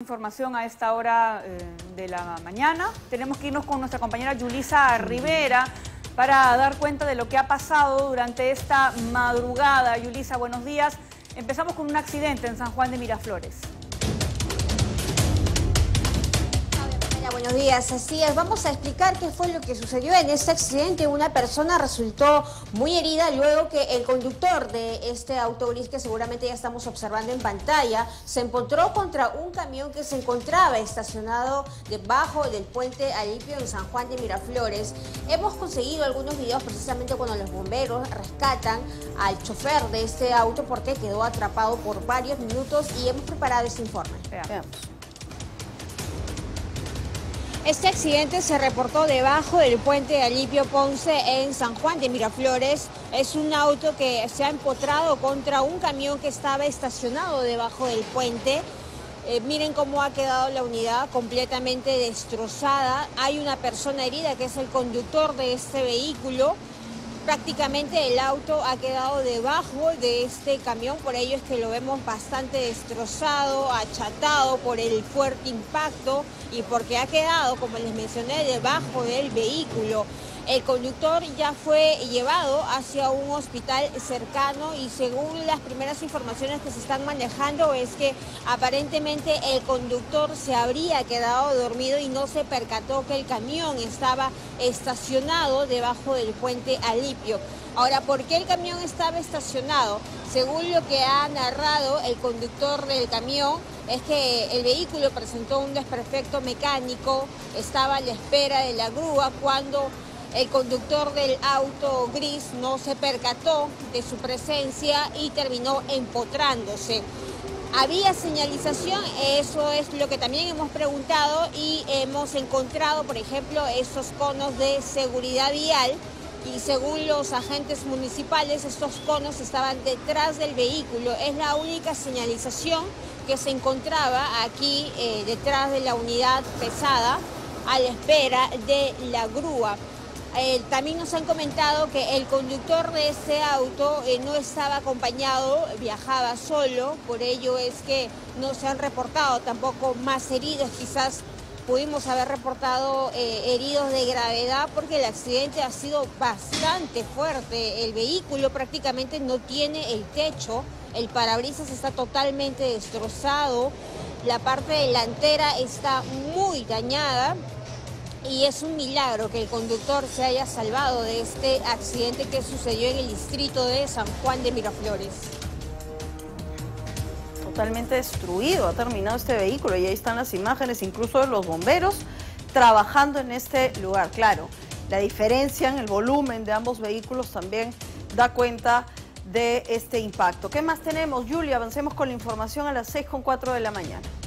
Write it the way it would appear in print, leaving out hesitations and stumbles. Información a esta hora de la mañana. Tenemos que irnos con nuestra compañera Yulisa Rivera para dar cuenta de lo que ha pasado durante esta madrugada. Yulisa, buenos días. Empezamos con un accidente en San Juan de Miraflores. Buenos días, así es. Vamos a explicar qué fue lo que sucedió en este accidente. Una persona resultó muy herida luego que el conductor de este autobús, que seguramente ya estamos observando en pantalla, se encontró contra un camión que se encontraba estacionado debajo del puente Alipio en San Juan de Miraflores. Hemos conseguido algunos videos precisamente cuando los bomberos rescatan al chofer de este auto porque quedó atrapado por varios minutos y hemos preparado este informe. Veamos. Este accidente se reportó debajo del puente de Alipio Ponce en San Juan de Miraflores. Es un auto que se ha empotrado contra un camión que estaba estacionado debajo del puente. Miren cómo ha quedado la unidad completamente destrozada. Hay una persona herida que es el conductor de este vehículo. Prácticamente el auto ha quedado debajo de este camión, por ello es que lo vemos bastante destrozado, achatado por el fuerte impacto y porque ha quedado, como les mencioné, debajo del vehículo. El conductor ya fue llevado hacia un hospital cercano y según las primeras informaciones que se están manejando es que aparentemente el conductor se habría quedado dormido y no se percató que el camión estaba estacionado debajo del puente Alipio. Ahora, ¿por qué el camión estaba estacionado? Según lo que ha narrado el conductor del camión, es que el vehículo presentó un desperfecto mecánico, estaba a la espera de la grúa cuando el conductor del auto gris no se percató de su presencia y terminó empotrándose. Había señalización, eso es lo que también hemos preguntado y hemos encontrado, por ejemplo, esos conos de seguridad vial y según los agentes municipales, estos conos estaban detrás del vehículo. Es la única señalización que se encontraba aquí detrás de la unidad pesada a la espera de la grúa. También nos han comentado que el conductor de este auto no estaba acompañado, viajaba solo, por ello es que no se han reportado tampoco más heridos. Quizás pudimos haber reportado heridos de gravedad porque el accidente ha sido bastante fuerte. El vehículo prácticamente no tiene el techo, el parabrisas está totalmente destrozado, la parte delantera está muy dañada. Y es un milagro que el conductor se haya salvado de este accidente que sucedió en el distrito de San Juan de Miraflores. Totalmente destruido, ha terminado este vehículo y ahí están las imágenes, incluso de los bomberos trabajando en este lugar. Claro, la diferencia en el volumen de ambos vehículos también da cuenta de este impacto. ¿Qué más tenemos, Julia? Avancemos con la información a las 6:04 de la mañana.